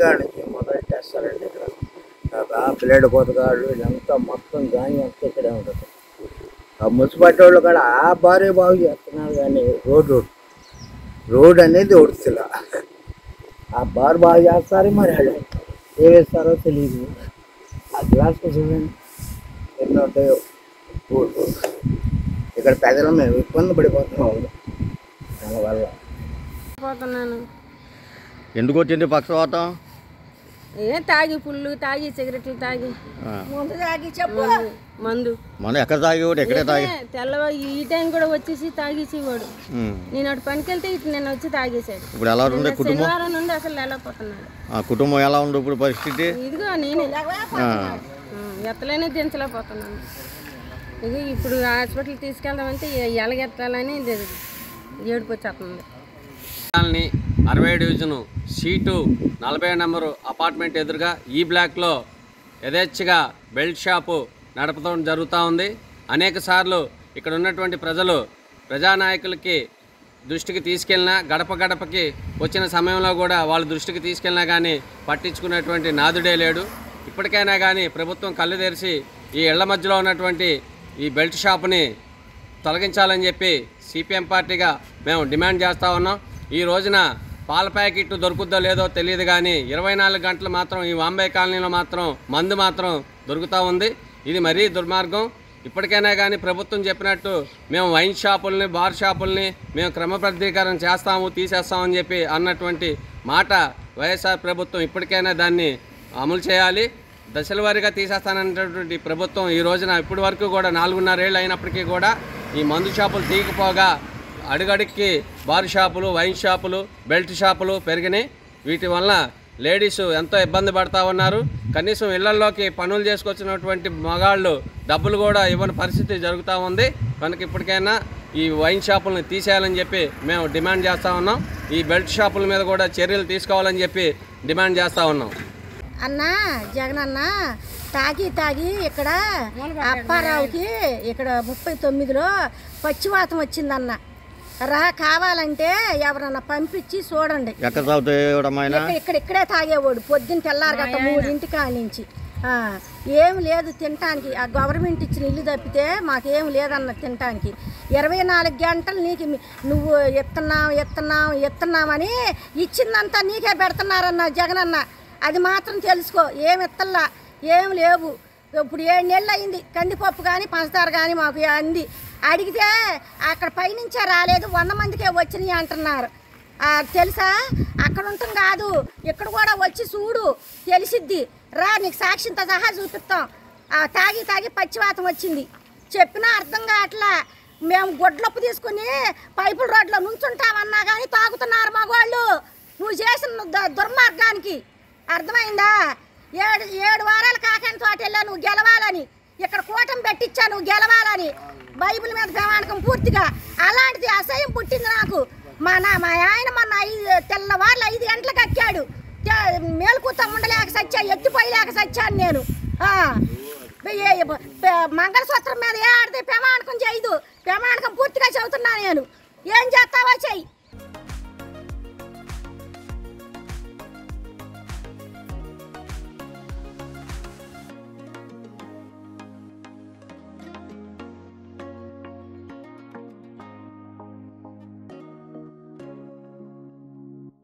శ్రీకాళహస్తి మొదలు చేస్తారండి. ఇక్కడ ఆ పిల్లడి కోతగాళ్ళు ఇదంతా మొత్తం గాని అంతా ఇక్కడే ఉంటుంది. ఆ మున్సిపాలిటీ వాళ్ళు కూడా ఆ భారీ బాగు చేస్తున్నారు, కానీ రోడ్ అనేది ఒడుతులా ఆ బారు బాగు చేస్తారు. మరి వాళ్ళు ఏవేస్తారో తెలియదు. ఆ గ్లాస్ చూడండి ఎన్నో ఉంటాయో రోడ్డు. ఇక్కడ ప్రజలు మేము ఇబ్బంది పడిపోతున్నాము. దానివల్ల ఎందుకు వచ్చింది పక్షవాతం? ఏం తాగి పుల్లు తాగి సిగరెట్లు తాగి మందు ఎక్కడ తాగేవాడు ఎక్కడే తాగి తెల్లవారు ఈ టైం కూడా వచ్చేసి తాగేసేవాడు. నేను అటు పనికి వెళ్తే ఇటు నేను వచ్చి తాగేసాడు. ఇప్పుడు ఎలా ఉంది శనివారం నుండి అసలు వెళ్ళకపోతున్నాడు. కుటుంబం ఎలా ఉంది ఇప్పుడు పరిస్థితి? ఇదిగో నేను ఎత్తలేనే దించలేకపోతున్నాను. ఇది ఇప్పుడు హాస్పిటల్ తీసుకెళ్దామంటే ఎలాగెత్తాలని ఏడుపు వచ్చేస్తుంది. 60 డివిజను సీటు 40 నెంబరు అపార్ట్మెంట్ ఎదురుగా ఈ బ్లాక్లో యథేచ్ఛగా బెల్ట్ షాపు నడపడం జరుగుతూ ఉంది. అనేక సార్లు ఇక్కడ ఉన్నటువంటి ప్రజలు ప్రజానాయకులకి దృష్టికి తీసుకెళ్ళినా, గడప గడపకి వచ్చిన సమయంలో కూడా వాళ్ళ దృష్టికి తీసుకెళ్ళినా కానీ పట్టించుకున్నటువంటి నాదుడే లేడు. ఇప్పటికైనా కానీ ప్రభుత్వం కళ్ళు తెరిచి ఈ ఇళ్ల మధ్యలో ఉన్నటువంటి ఈ బెల్ట్ షాపుని తొలగించాలని చెప్పి సిపిఎం పార్టీగా మేము డిమాండ్ చేస్తూ ఉన్నాం. ఈ రోజున పాల ప్యాకెట్ దొరుకుద్దో లేదో తెలియదు, కానీ 24 గంటలు మాత్రం ఈ వాంబాయి కాలనీలో మాత్రం మందు మాత్రం దొరుకుతూ ఉంది. ఇది మరీ దుర్మార్గం. ఇప్పటికైనా కానీ ప్రభుత్వం చెప్పినట్టు మేము వైన్ షాపుల్ని బార్ షాపుల్ని మేము క్రమబద్ధీకరణ చేస్తాము తీసేస్తామని చెప్పి అన్నటువంటి మాట వైఎస్ఆర్ ప్రభుత్వం ఇప్పటికైనా దాన్ని అమలు చేయాలి. దశల వారీగా తీసేస్తానన్నటువంటి ప్రభుత్వం ఈ రోజున ఇప్పటి వరకు కూడా 4.5 ఏళ్ళు అయినప్పటికీ కూడా ఈ మందు షాపులు తీయకపోగా అడుగడికి బార్ షాపులు వైన్ షాపులు బెల్ట్ షాపులు పెరిగినాయి. వీటి వల్ల లేడీసు ఎంతో ఇబ్బంది పడతా ఉన్నారు. కనీసం ఇళ్లలోకి పనులు చేసుకొచ్చినటువంటి మగాళ్ళు డబ్బులు కూడా ఇవ్వని పరిస్థితి జరుగుతూ ఉంది. మనకి ఇప్పటికైనా ఈ వైన్ షాపులను తీసేయాలని చెప్పి మేము డిమాండ్ చేస్తూ ఉన్నాం. ఈ బెల్ట్ షాపుల మీద కూడా చర్యలు తీసుకోవాలని చెప్పి డిమాండ్ చేస్తూ ఉన్నాం. అన్నా జగన్ అన్న తాగి ఇక్కడ అప్పారావుకి ఇక్కడ 39లో పచ్చివాతం వచ్చిందన్న. కావాలంటే ఎవరన్నా పంపించి చూడండి. ఇక్కడే తాగేవాడు పొద్దున్న తెల్లారు గట్ట 3 గంటల కానించి ఏం లేదు తినటానికి. ఆ గవర్నమెంట్ ఇచ్చిన ఇల్లు తప్పితే మాకేం లేదన్న తినటానికి. 24 గంటలు నీకు నువ్వు ఎత్తున్నామని ఇచ్చిందంతా నీకే పెడుతున్నారన్న జగనన్న. అది మాత్రం తెలుసుకో. ఏమి ఎత్తల్లా ఏం లేవు. ఇప్పుడు 7 నెలలు అయింది. కందిపప్పు కానీ పంచదార కానీ మాకు అంది. అడిగితే అక్కడ పైనుంచే రాలేదు, 100 మందికే వచ్చినాయి అంటున్నారు. తెలుసా అక్కడ ఉంటాం కాదు, ఇక్కడ కూడా వచ్చి చూడు తెలిసిద్ది. రా నీకు సాక్షింత సహా చూపిస్తాం. తాగి పచ్చివాతం వచ్చింది. చెప్పినా అర్థం కావట్లా. మేము గొడ్లప్పు తీసుకుని పైపుల రోడ్లో నుంచుంటామన్నా కానీ తాగుతున్నారు మగవాళ్ళు. నువ్వు చేసిన దుర్మార్గానికి అర్థమైందా? 7 వారాలు కాకని తోట వెళ్ళా నువ్వు గెలవాలని, ఇక్కడ కూటమి పెట్టించా నువ్వు గెలవాలని, బైబిల్ మీద ప్రమాణకం పూర్తిగా. అలాంటిది అసహ్యం పుట్టింది నాకు. మా ఆయన మొన్న 5 తెల్లవాళ్ళు 5 గంటలు కక్కాడు. మేలుకూత ఉండలేక సచ్చా, ఎత్తిపోయలేక సచ్చాను నేను. మంగళసూత్రం మీద ఏ ఆడితే ప్రమాణకం చేయదు, ప్రమాణకం పూర్తిగా చెబుతున్నా నేను. ఏం చేస్తావో చెయ్యి.